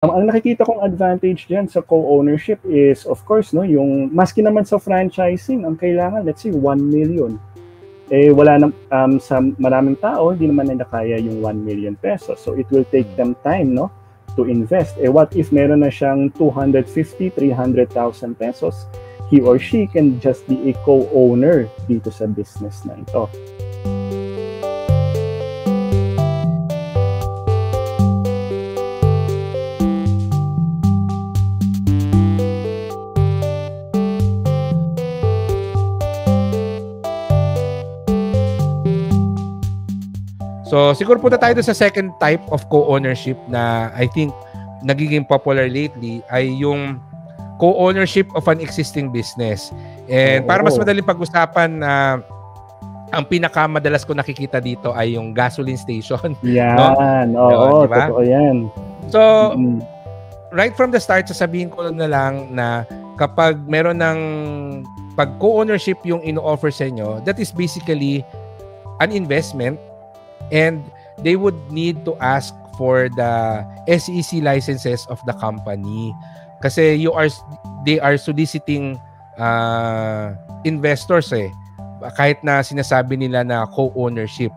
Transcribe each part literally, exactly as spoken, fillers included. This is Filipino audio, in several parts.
Um, ang nakikita kong advantage dyan sa co-ownership is, of course, no, yung maski naman sa franchising, ang kailangan, let's say, one million. Eh, wala na, um, sa maraming tao, hindi naman nila kaya yung one million pesos. So, it will take them time, no, to invest. Eh, what if meron na siyang two hundred fifty, three hundred thousand pesos? He or she can just be a co-owner dito sa business na ito. So, siguro punta tayo sa second type of co-ownership na I think nagiging popular lately ay yung co-ownership of an existing business. And para mas madaling pag-usapan, uh, ang pinakamadalas ko nakikita dito ay yung gasoline station. Yan. No? Oo, diba? Totoo yan. So, mm-hmm. right from the start, sasabihin ko na lang na kapag meron ng pag-co-ownership yung ino-offer sa inyo, that is basically an investment. And they would need to ask for the S E C licenses of the company. Kasi you are, they are soliciting uh, investors eh. Kahit na sinasabi nila na co-ownership.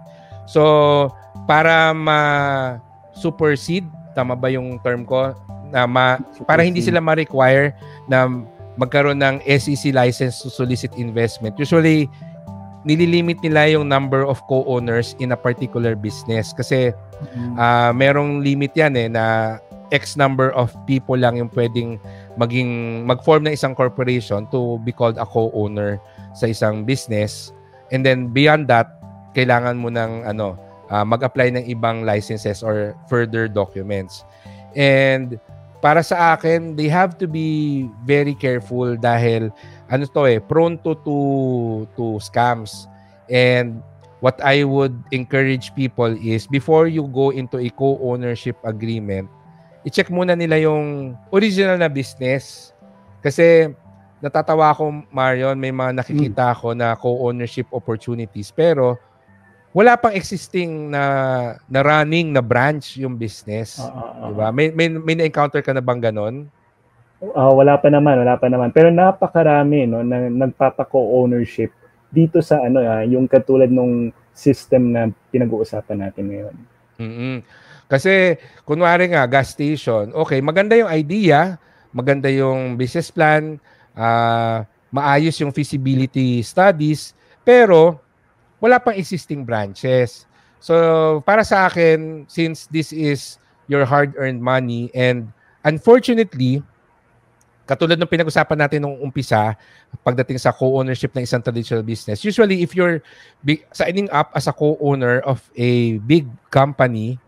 So, para ma-supersede, tama ba yung term ko? Na ma, para hindi sila ma-require na magkaroon ng S E C license to solicit investment. Usually, nililimit nila yung number of co-owners in a particular business kasi uh, merong limit yan eh na X number of people lang yung pwedeng maging mag-form ng isang corporation to be called a co-owner sa isang business, and then beyond that kailangan mo ng ano uh, mag-apply ng ibang licenses or further documents. And para sa akin, they have to be very careful dahil ano to eh, prone to, to, to scams. And what I would encourage people is before you go into a co-ownership agreement, i-check muna nila yung original na business. Kasi natatawa ako, Marion, may mga nakikita ako na co-ownership opportunities pero wala pang existing na, na running na branch yung business. Uh, uh, uh. Diba? May, may, may na-encounter ka na bang ganon? Uh, wala pa naman, wala pa naman. Pero napakarami no, na nagpapako-ownership dito sa ano, uh, yung katulad nung system na pinag-uusapan natin ngayon. Mm-hmm. Kasi kunwari nga, gas station, okay, maganda yung idea, maganda yung business plan, uh, maayos yung feasibility studies, pero wala pang existing branches. So, para sa akin, since this is your hard-earned money, and unfortunately, katulad ng pinag-usapan natin nung umpisa, pagdating sa co-ownership ng isang traditional business, usually if you're big, signing up as a co-owner of a big company,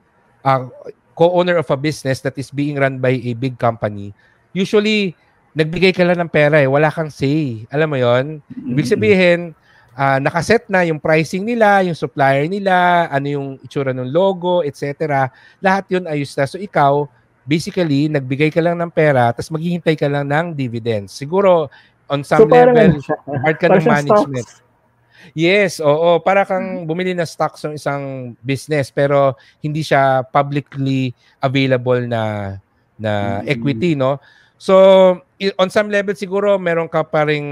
uh, co-owner of a business that is being run by a big company, usually, nagbigay ka lang ng pera eh, wala kang say. Alam mo yon? Ibig sabihin, Uh, nakaset na yung pricing nila, yung supplier nila, ano yung itsura ng logo, et cetera. Lahat yun ayos na. So ikaw, basically, nagbigay ka lang ng pera tapos maghihintay ka lang ng dividends. Siguro, on some so, level, part ka ng management. Stocks. Yes, oo. Para kang bumili na stocks ng isang business pero hindi siya publicly available na, na mm. equity, no? So, on some level, siguro, meron ka pa ring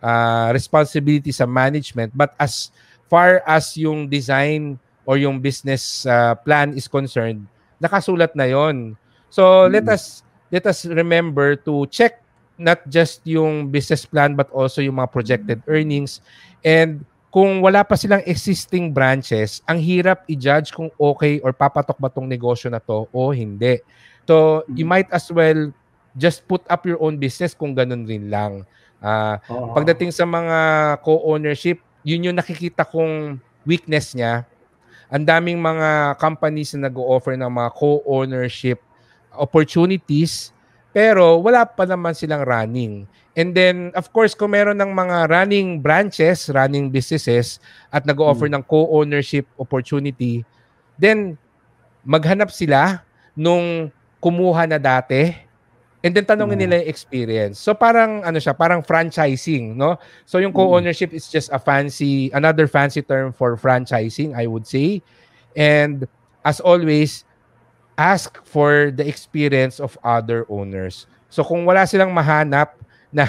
Uh, responsibility sa management, but as far as yung design or yung business uh, plan is concerned, nakasulat na yon. So mm. let us let us remember to check not just yung business plan but also yung mga projected earnings. And kung wala pa silang existing branches, ang hirap i-judge kung okay or papatok ba tong negosyo na to o hindi. So you might as well just put up your own business kung ganun rin lang. Uh, oh. Pagdating sa mga co-ownership, yun yung nakikita kong weakness niya. Ang daming mga companies na nag-o-offer ng mga co-ownership opportunities pero wala pa naman silang running. And then, of course, kung meron ng mga running branches, running businesses at nag-o-offer hmm. ng co-ownership opportunity, then maghanap sila nung kumuha na dati. And then tanongin mm. nila yung experience. So parang ano siya, parang franchising, no? So yung co-ownership is just a fancy, another fancy term for franchising, I would say. And as always, ask for the experience of other owners. So kung wala silang mahanap na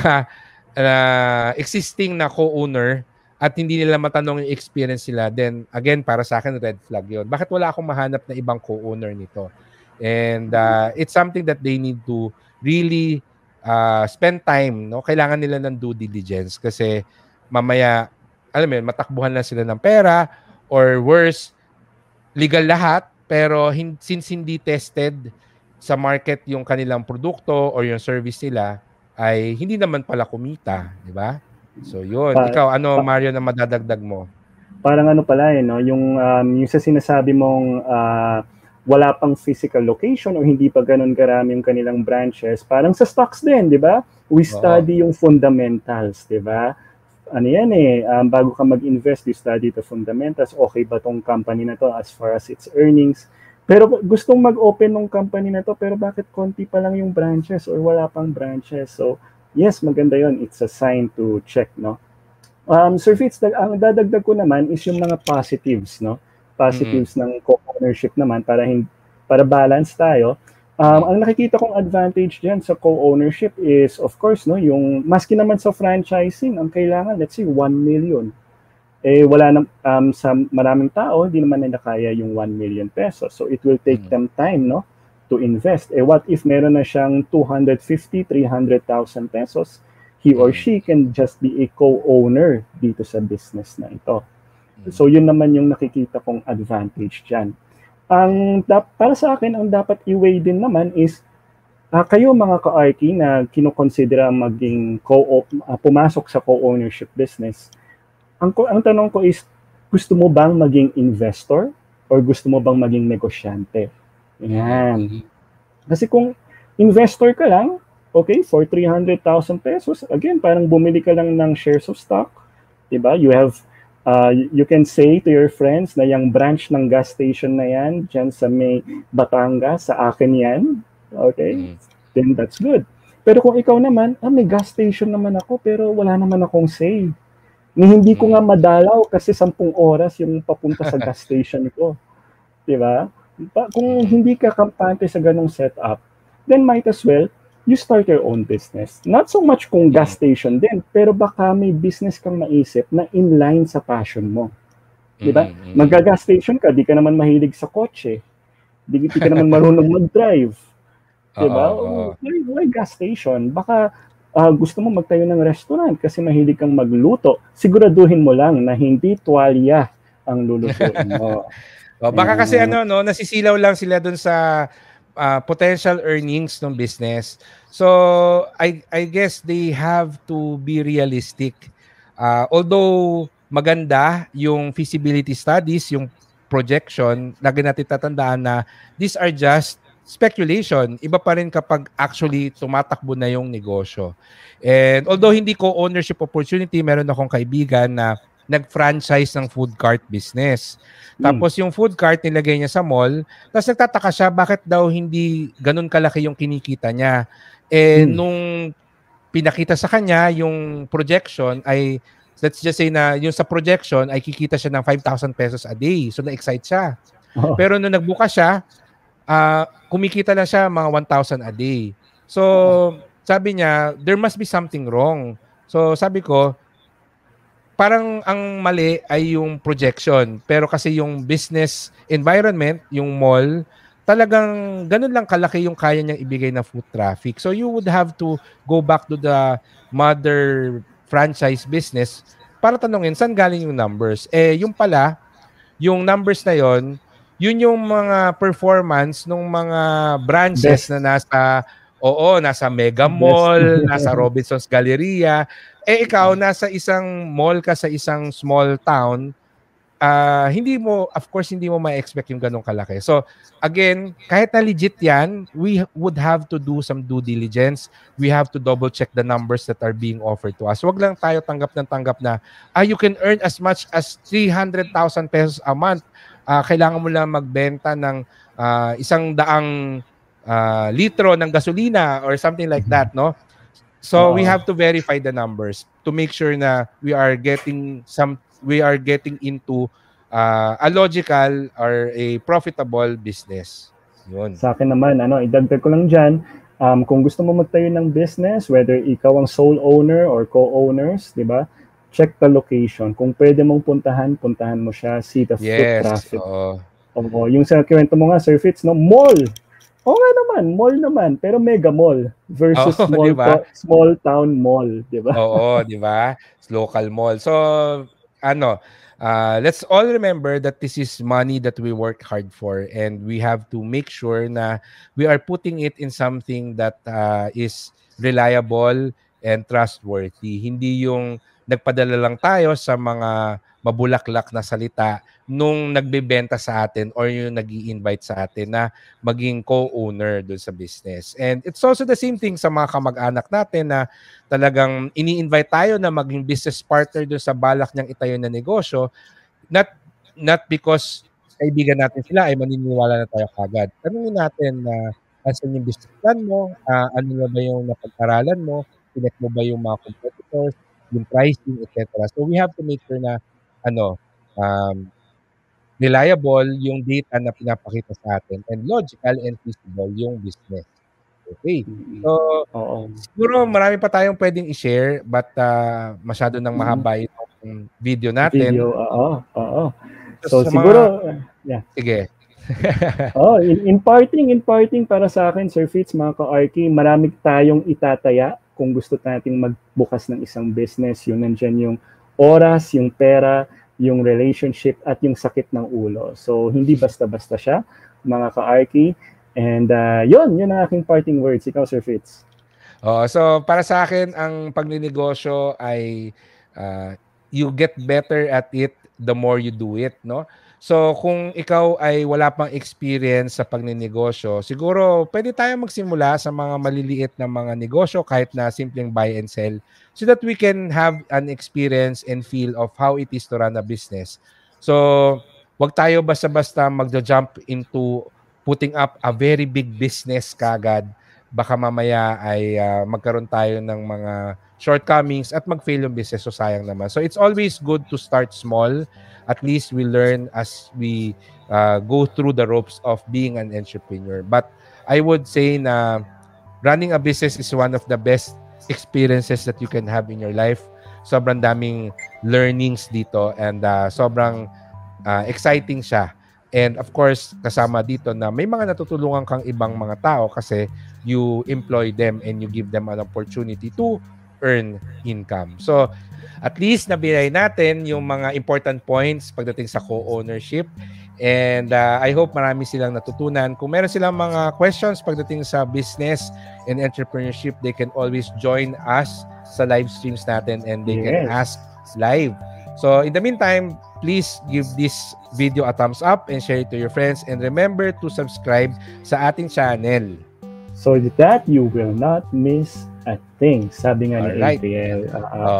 uh, existing na co-owner at hindi nila matanong yung experience nila, then again, para sa akin, red flag yun. Bakit wala akong mahanap na ibang co-owner nito? And uh, it's something that they need to really uh, spend time. No? Kailangan nila ng due diligence kasi mamaya, alam mo yun, matakbuhan lang sila ng pera or worse, legal lahat, pero hin since hindi tested sa market yung kanilang produkto or yung service nila, ay hindi naman pala kumita, di ba? So yun, pa ikaw ano Mario na madadagdag mo? Parang ano pala eh, no? Yung, um, yung sa sinasabi mong uh, wala pang physical location o hindi pa ganun karami yung kanilang branches, parang sa stocks din, di ba? We study oh. yung fundamentals, di ba? Ano yan eh, um, bago ka mag-invest, you study the fundamentals, okay ba tong company na to as far as its earnings? Pero gustong mag-open ng company na to, pero bakit konti pa lang yung branches or wala pang branches? So, yes, maganda yon. It's a sign to check, no? Um, Sir Fitz, ang dadagdag ko naman is yung mga positives, no? Positives mm-hmm. ng co-ownership naman para, para balance tayo. Um, ang nakikita kong advantage dyan sa co-ownership is, of course, no, yung maski naman sa franchising, ang kailangan, let's say, one million. Eh, wala na, um, sa maraming tao, hindi naman nila kaya yung one million pesos. So, it will take mm-hmm. them time, no? To invest. Eh, what if meron na siyang two hundred fifty, three hundred thousand pesos? He or she can just be a co-owner dito sa business na ito. So, yun naman yung nakikita kong advantage dyan. Ang, para sa akin, ang dapat i-weigh din naman is uh, kayo mga ka-Arki na kinukonsidera maging co uh, pumasok sa co-ownership business. Ang, ang tanong ko is, gusto mo bang maging investor or gusto mo bang maging negosyante? Yan. Kasi kung investor ka lang, okay, for three hundred thousand pesos, again, parang bumili ka lang ng shares of stock, diba? You have, uh, you can say to your friends na yung branch ng gas station na yan, dyan sa may Batangas, sa akin yan, okay? Mm. Then that's good. Pero kung ikaw naman, ah, may gas station naman ako, pero wala naman akong say. Ni hindi ko nga madalaw kasi sampung oras yung papunta sa gas station ko, diba? Kung hindi ka kampante sa ganong setup, then might as well, you start your own business. Not so much kung gas station din, pero baka may business kang maisip na inline sa passion mo. Diba? Magka-gas station ka, di ka naman mahilig sa kotse. Di, di ka naman marunong mag-drive. Diba? Uh-oh. Why, why gas station? Baka uh, gusto mo magtayo ng restaurant kasi mahilig kang magluto. Siguraduhin mo lang na hindi tuwalya ang lulutuin mo. Oh, baka kasi ano no, nasisilaw lang sila doon sa uh, potential earnings ng business. So I I guess they have to be realistic. Uh, although maganda yung feasibility studies, yung projection, lagi natin tatandaan na these are just speculation. Iba pa rin kapag actually tumatakbo na yung negosyo. And although hindi ko ownership opportunity, meron akong kaibigan na nag-franchise ng food cart business. Tapos yung food cart nilagay niya sa mall, tapos nagtataka siya bakit daw hindi ganun kalaki yung kinikita niya. Eh, hmm. nung pinakita sa kanya yung projection ay, let's just say na yung sa projection ay kikita siya ng five thousand pesos a day. So na-excite siya. Oh. Pero nung nagbuka siya, uh, kumikita na siya mga one thousand a day. So sabi niya, there must be something wrong. So sabi ko, parang ang mali ay yung projection. Pero kasi yung business environment, yung mall, talagang ganun lang kalaki yung kaya niyang ibigay na foot traffic. So you would have to go back to the mother franchise business para tanongin, saan galing yung numbers? Eh, yung pala, yung numbers na yon, yun yung mga performance ng mga branches Best. na nasa, oo, nasa Mega Mall, Best. nasa Robinson's Galleria. Eh, ikaw, nasa isang mall ka sa isang small town, uh, hindi mo, of course, hindi mo ma-expect yung ganong kalaki. So, again, kahit na legit yan, we would have to do some due diligence. We have to double-check the numbers that are being offered to us. Huwag lang tayo tanggap ng tanggap na, ah, you can earn as much as three hundred thousand pesos a month. Uh, kailangan mo lang magbenta ng uh, isang daang uh, litro ng gasolina or something like that, no? So we have to verify the numbers to make sure na we are getting some we are getting into uh, a logical or a profitable business. Yun. Sa akin naman, ano, idagdag ko lang dyan, um, kung gusto mo magtayo ng business, whether ikaw ang sole owner or co-owners, di ba? Check the location. Kung pwede mong puntahan, puntahan mo siya. See the yes, foot traffic. Uh, Oo, yung sa kwento mo nga, Sir Fitz, no? Mall. Oo nga naman, mall naman, pero mega mall versus oh, small, diba? small town mall, di ba? Oo, di ba? Local mall. So, ano, uh, let's all remember that this is money that we work hard for, and we have to make sure na we are putting it in something that uh, is reliable and trustworthy. Hindi yung nagpadala lang tayo sa mga mabulaklak na salita nung nagbebenta sa atin or yung nag-i-invite sa atin na maging co-owner doon sa business. And it's also the same thing sa mga kamag-anak natin na talagang ini-invite tayo na maging business partner doon sa balak niyang itayo na negosyo, not not because kaibigan natin sila ay maniniwala na tayo kagad. Tanungin natin na uh, asan yung business plan mo, uh, ano ba yung napag-aralan mo, pinak mo ba yung mga competitors, yung pricing, et cetera. So we have to make sure na ano, um, reliable yung data na pinapakita sa atin and logical and feasible yung business. Okay. So, oo, siguro marami pa tayong pwedeng i-share but uh, masyado nang mahaba itong video natin. Video, oo, oo. So, so siguro, mga... yeah. Sige. oh, in, in parting, in parting para sa akin, Sir Fitz, mga ka-Arki, marami tayong itataya kung gusto nating magbukas ng isang business. Yun, nandiyan yung oras, yung pera, yung relationship, at yung sakit ng ulo. So, hindi basta-basta siya, mga ka-Arki. And uh, yun, yun ang aking parting words. Ikaw, Sir Fitz. Oh, so, para sa akin, ang pagninegosyo ay uh, you get better at it the more you do it, no? So, kung ikaw ay wala pang experience sa pagninegosyo, siguro pwede tayong magsimula sa mga maliliit na mga negosyo kahit na simpleng buy and sell so that we can have an experience and feel of how it is to run a business. So, wag tayo basta-basta magja-jump into putting up a very big business kagad. Baka mamaya ay uh, magkaroon tayo ng mga shortcomings at mag-fail yung business, so sayang naman. So it's always good to start small. At least we learn as we uh, go through the ropes of being an entrepreneur. But I would say na running a business is one of the best experiences that you can have in your life. Sobrang daming learnings dito and uh, sobrang uh, exciting siya. And of course, kasama dito na may mga natutulungan kang ibang mga tao kasi you employ them and you give them an opportunity to earn income. So, at least nabigay natin yung mga important points pagdating sa co-ownership. And uh, I hope marami silang natutunan. Kung meron silang mga questions pagdating sa business and entrepreneurship, they can always join us sa live streams natin and they yes. can ask live. So, in the meantime, please give this video a thumbs up and share it to your friends. And remember to subscribe sa ating channel so that you will not miss a thing, sabi nga ni Adriel.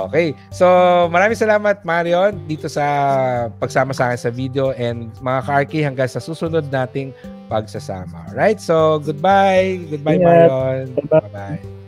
Okay. So, maraming salamat, Marion, dito sa pagsama sa akin sa video, and mga ka-Arki, hanggang sa susunod nating pagsasama. Alright? So, goodbye. Goodbye, yeah. Marion. Bye-bye.